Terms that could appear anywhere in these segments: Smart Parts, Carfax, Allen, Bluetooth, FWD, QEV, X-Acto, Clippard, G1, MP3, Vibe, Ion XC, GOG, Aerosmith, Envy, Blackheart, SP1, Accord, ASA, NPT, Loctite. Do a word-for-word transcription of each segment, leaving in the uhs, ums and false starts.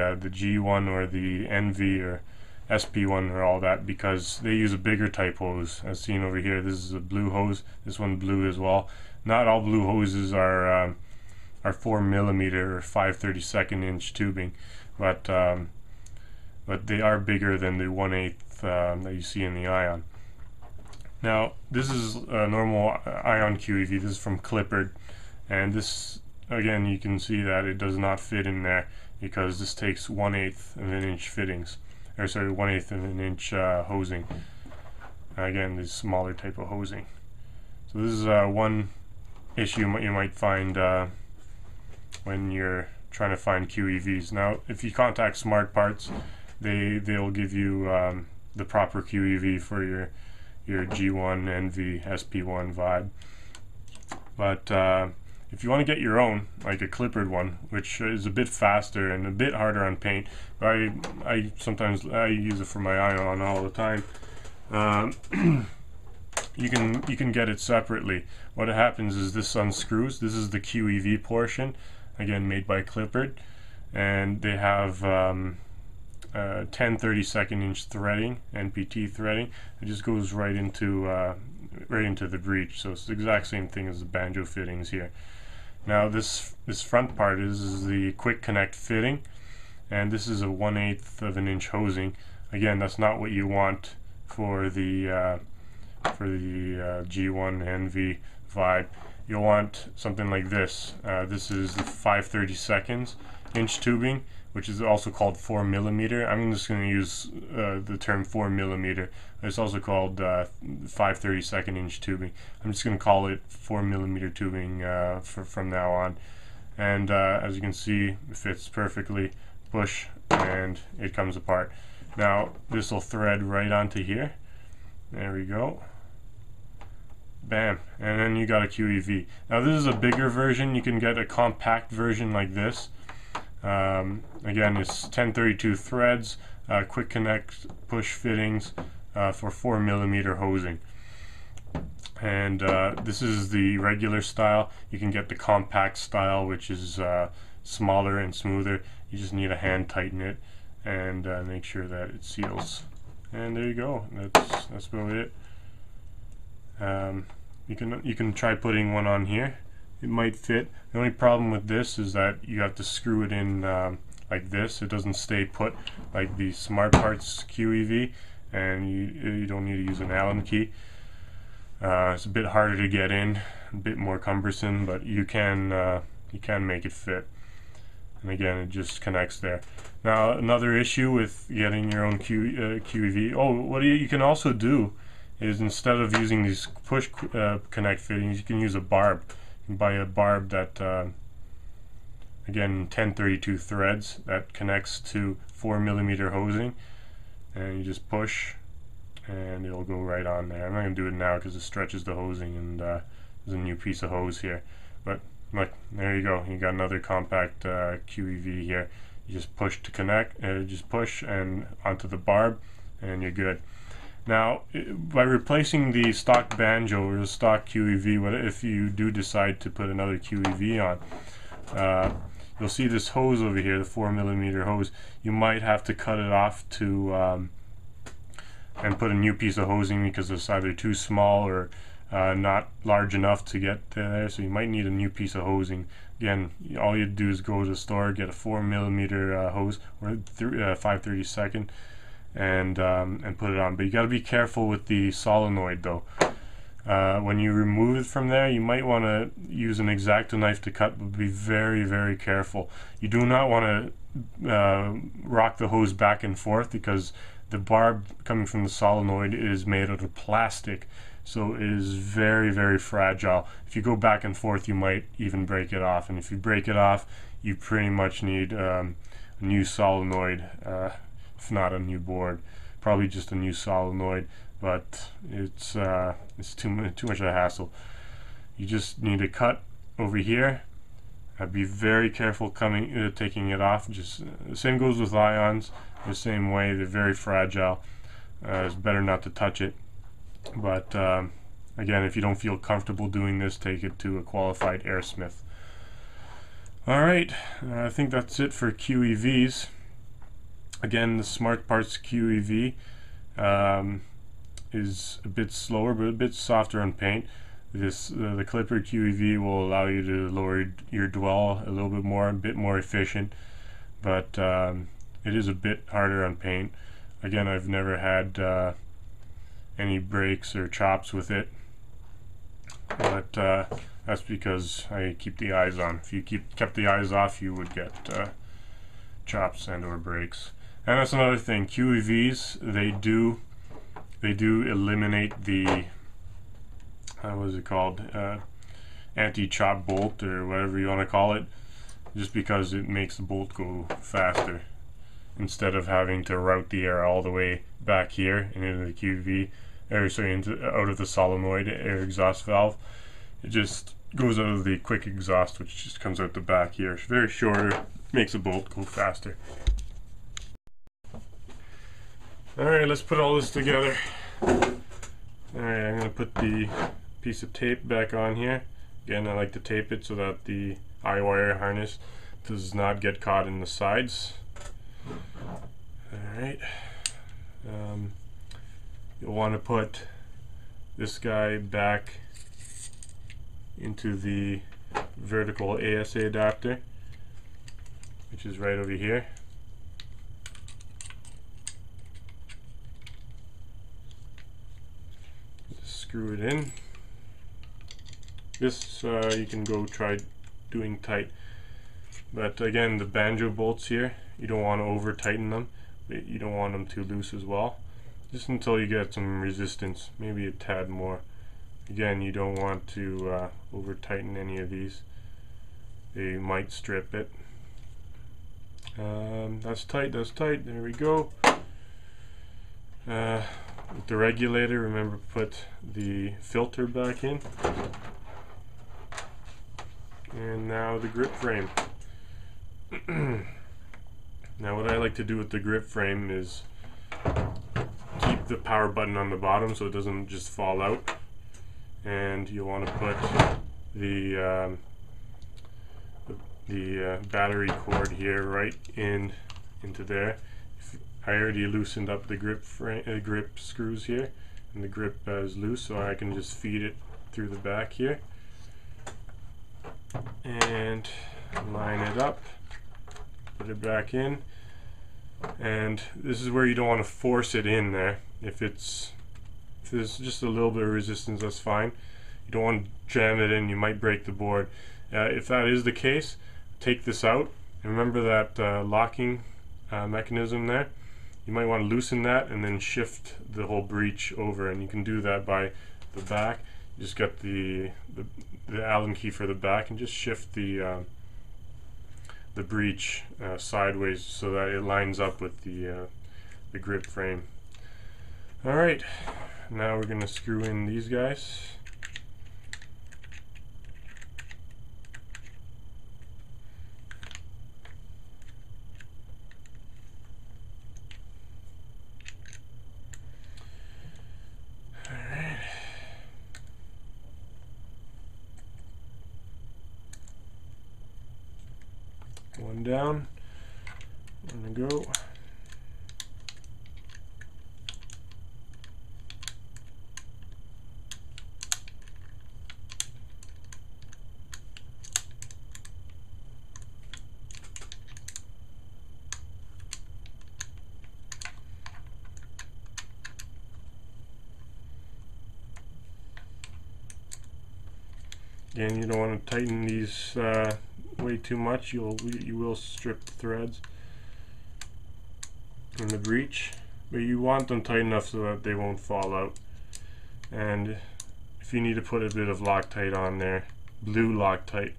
uh, the G one or the Envy or S P one or all that, because they use a bigger type hose. As seen over here, this is a blue hose, this one blue as well. Not all blue hoses are um, are four millimeter or five thirty-second inch tubing, but um, but they are bigger than the one eighth um, that you see in the Ion. Now this is a normal Ion Q E V, this is from Clippard, and this again you can see that it does not fit in there because this takes one eighth of an inch fittings. Or sorry, one eighth of an inch uh, hosing. Again, this smaller type of hosing. So this is uh, one issue you might find uh, when you're trying to find Q E Vs. Now, if you contact Smart Parts, they they'll give you um, the proper Q E V for your your G one, Envy, S P one vibe. But uh, if you want to get your own, like a Clippard one, which is a bit faster and a bit harder on paint, but I, I sometimes I use it for my Ion all the time. Um, you can you can get it separately. What happens is this unscrews. This is the Q E V portion, again made by Clippard, and they have um, uh, ten thirty-second inch threading, N P T threading. It just goes right into uh, right into the breech. So it's the exact same thing as the banjo fittings here. Now this this front part is, is the quick connect fitting, and this is a one eighth of an inch hosing. Again, that's not what you want for the uh, for the uh, G one Envy vibe. You'll want something like this. Uh, this is the five thirty-second inch tubing, which is also called four millimeter. I'm just going to use uh, the term four millimeter. It's also called uh, five thirty-second inch tubing. I'm just going to call it four millimeter tubing uh, for, from now on. And uh, as you can see, it fits perfectly. Push, and it comes apart. Now this will thread right onto here. There we go. Bam, and then you got a Q E V. Now this is a bigger version. You can get a compact version like this. Um, again, it's ten thirty-two threads, uh, quick connect push fittings uh, for four millimeter hosing, and uh, this is the regular style. You can get the compact style, which is uh, smaller and smoother. You just need to hand tighten it and uh, make sure that it seals. And there you go. That's that's about it. Um, you can you can try putting one on here. It might fit. The only problem with this is that you have to screw it in um, like this. It doesn't stay put like the Smart Parts Q E V, and you, you don't need to use an Allen key. Uh, it's a bit harder to get in, a bit more cumbersome, but you can uh, you can make it fit. And again, it just connects there. Now another issue with getting your own Q, uh, Q E V. Oh, what you, you can also do is instead of using these push uh, connect fittings, you can use a barb. By a barb that uh, again ten thirty-two threads that connects to four millimeter hosing, and you just push and it'll go right on there. I'm not gonna do it now because it stretches the hosing, and uh, there's a new piece of hose here, but look, there you go, you got another compact uh, Q E V here. You just push to connect, uh, just push and onto the barb, and you're good. Now, by replacing the stock banjo or the stock Q E V, what if you do decide to put another Q E V on, uh, you'll see this hose over here, the four millimeter hose. You might have to cut it off to um, and put a new piece of hosing because it's either too small or uh, not large enough to get there. So you might need a new piece of hosing. Again, all you do is go to the store, get a four millimeter uh, hose or five thirty-second. And um, and put it on, but you got to be careful with the solenoid though. Uh, when you remove it from there, you might want to use an X-Acto knife to cut, but be very very careful. You do not want to uh, rock the hose back and forth because the barb coming from the solenoid is made out of plastic, so it is very very fragile. If you go back and forth, you might even break it off, and if you break it off, you pretty much need um, a new solenoid. Uh, If not a new board, probably just a new solenoid, but it's uh, it's too much too much of a hassle. You just need to cut over here. Uh, be very careful coming uh, taking it off. Just uh, same goes with Ions, the same way. They're very fragile. Uh, it's better not to touch it. But um, again, if you don't feel comfortable doing this, take it to a qualified Aerosmith. All right, uh, I think that's it for Q E Vs. Again, the Smart Parts Q E V um, is a bit slower, but a bit softer on paint. This uh, the Clippard Q E V will allow you to lower your dwell a little bit more, a bit more efficient, but um, it is a bit harder on paint. Again, I've never had uh, any breaks or chops with it, but uh, that's because I keep the eyes on. If you keep kept the eyes off, you would get uh, chops and or breaks. And that's another thing. Q E Vs, they do, they do eliminate the, uh, what is it called, uh, anti-chop bolt or whatever you want to call it, just because it makes the bolt go faster. Instead of having to route the air all the way back here and into the Q E V, or sorry, into, out of the solenoid air exhaust valve, it just goes out of the quick exhaust, which just comes out the back here. It's very shorter, makes the bolt go faster. Alright, let's put all this together. Alright, I'm going to put the piece of tape back on here. Again, I like to tape it so that the eye wire harness does not get caught in the sides. Alright, um, you'll want to put this guy back into the vertical A S A adapter, which is right over here. Screw it in. This uh, you can go try doing tight, but again, the banjo bolts here, you don't want to over tighten them, but you don't want them too loose as well, just until you get some resistance, maybe a tad more. Again, you don't want to uh, over tighten any of these, they might strip it. Um, that's tight, that's tight, there we go. Uh, With the regulator, remember to put the filter back in, and now the grip frame. Now what I like to do with the grip frame is keep the power button on the bottom so it doesn't just fall out, and you want to put the um, the uh, battery cord here right in into there. I already loosened up the grip frame, uh, grip screws here, and the grip uh, is loose, so I can just feed it through the back here and line it up, put it back in. And this is where you don't want to force it in there. If it's if there's just a little bit of resistance, that's fine. You don't want to jam it in; you might break the board. Uh, if that is the case, take this out. And remember that uh, locking uh, mechanism there. You might want to loosen that and then shift the whole breech over, and you can do that by the back. You just get the, the, the Allen key for the back and just shift the uh, the breech uh, sideways so that it lines up with the, uh, the grip frame. Alright, now we're going to screw in these guys. One down, one to go. Again, you don't want to tighten these uh, way too much, you'll you will strip the threads in the breech, but you want them tight enough so that they won't fall out. And if you need to put a bit of Loctite on there, blue Loctite,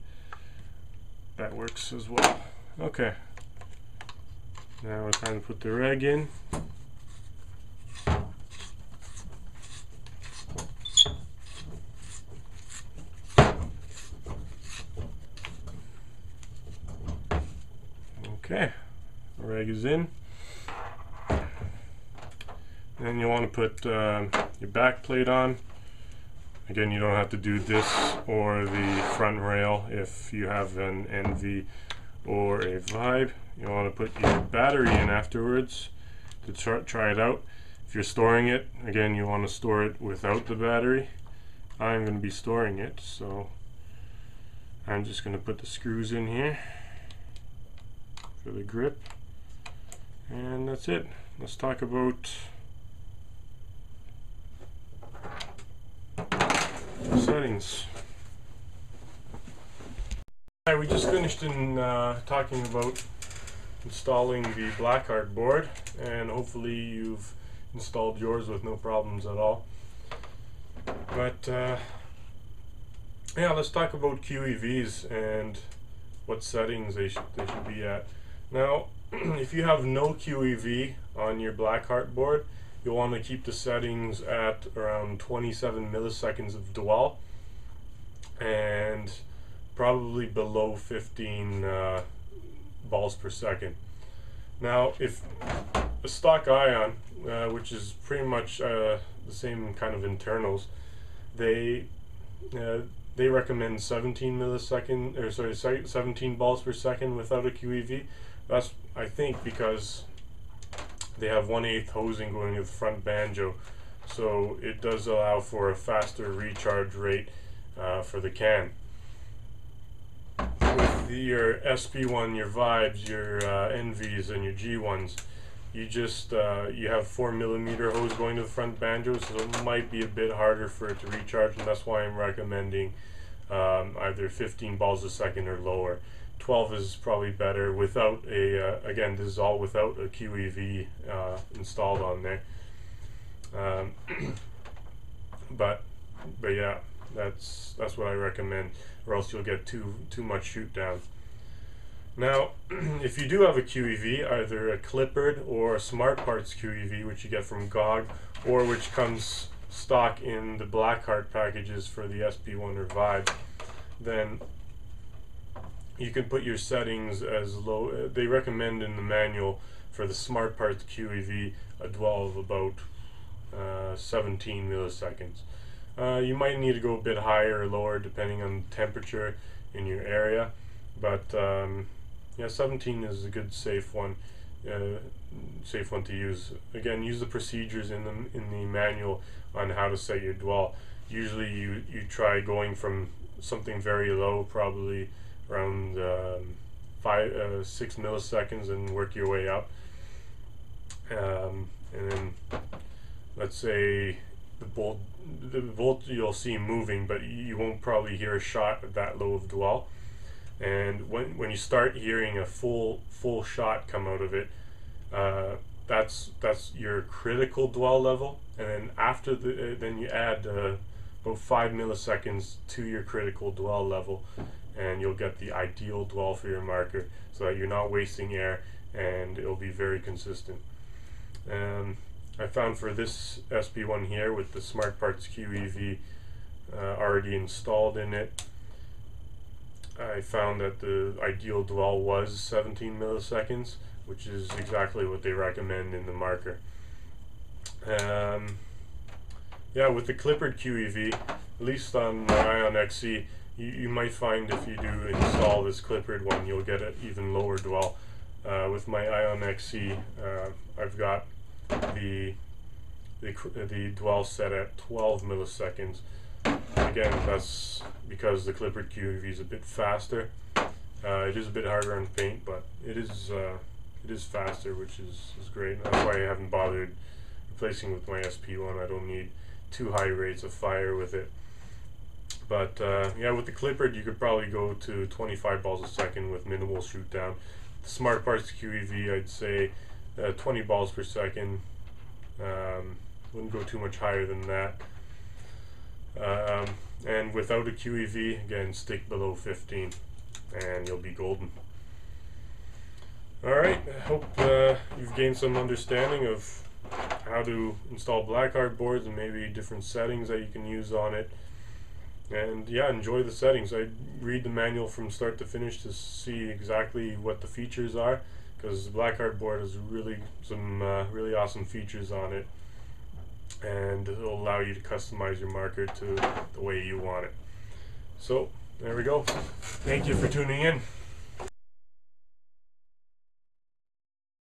that works as well. Okay, now it's time to put the reg in. Okay, reg is in. Then you want to put uh, your back plate on. Again, you don't have to do this or the front rail if you have an Envy or a Vibe, you want to put your battery in afterwards to try, try it out. If you're storing it, again, you want to store it without the battery. I'm going to be storing it, so I'm just going to put the screws in here for the grip, and that's it. Let's talk about settings. All right, we just finished in uh, talking about installing the Blackheart board, and hopefully you've installed yours with no problems at all. But uh, yeah, let's talk about Q E Vs and what settings they should they should be at. Now, if you have no Q E V on your Blackheart board, you'll want to keep the settings at around twenty-seven milliseconds of dwell and probably below fifteen uh, balls per second. Now, if the stock Ion, uh, which is pretty much uh, the same kind of internals, they uh, they recommend seventeen millisecond, or sorry, seventeen balls per second without a Q E V. That's, I think, because they have one eighth hosing going to the front banjo, so it does allow for a faster recharge rate uh, for the can. With the, your S P one, your Vibes, your uh, Envies, and your G ones, you just uh, you have four millimeter hose going to the front banjo, so it might be a bit harder for it to recharge, and that's why I'm recommending um, either fifteen balls a second or lower. twelve is probably better without a uh, again, this is all without a Q E V uh, installed on there. Um, but but yeah, that's that's what I recommend, or else you'll get too too much shoot down. Now, if you do have a Q E V, either a Clippard or a Smart Parts Q E V, which you get from G O G, or which comes stock in the Blackheart packages for the S P one or Vibe, then you can put your settings as low. Uh, they recommend in the manual for the Smart Parts Q E V a dwell of about uh, seventeen milliseconds. Uh, you might need to go a bit higher or lower depending on the temperature in your area, but um, yeah, seventeen is a good safe one, uh, safe one to use. Again, use the procedures in the in the manual on how to set your dwell. Usually, you you try going from something very low, probably around um, five, uh, six milliseconds, and work your way up. Um, and then, let's say the bolt, the bolt you'll see moving, but you won't probably hear a shot at that low of dwell. And when when you start hearing a full full shot come out of it, uh, that's that's your critical dwell level. And then after the uh, then you add uh, about five milliseconds to your critical dwell level, and you'll get the ideal dwell for your marker, so that you're not wasting air and it'll be very consistent. Um, I found for this S P one here with the Smart Parts Q E V uh, already installed in it, I found that the ideal dwell was seventeen milliseconds, which is exactly what they recommend in the marker. Um, yeah, with the Clippard Q E V, at least on the Ion X C, you, you might find if you do install this Clippard one, you'll get an even lower dwell. Uh, with my Ion X C, uh, I've got the, the, the dwell set at twelve milliseconds. Again, that's because the Clippard Q E V is a bit faster. Uh, it is a bit harder on paint, but it is uh, it is faster, which is, is great. That's why I haven't bothered replacing with my S P one. I don't need too high rates of fire with it. But uh, yeah, with the Clippard, you could probably go to twenty-five balls a second with minimal shoot down. The Smart Parts Q E V, I'd say uh, twenty balls per second. Um, wouldn't go too much higher than that. Um, and without a Q E V, again, stick below fifteen and you'll be golden. Alright, I hope uh, you've gained some understanding of how to install Blackheart boards and maybe different settings that you can use on it. And yeah, enjoy the settings. I read the manual from start to finish to see exactly what the features are, because the Blackheart board has really some uh, really awesome features on it, and it'll allow you to customize your marker to the way you want it. So there we go. Thank you for tuning in.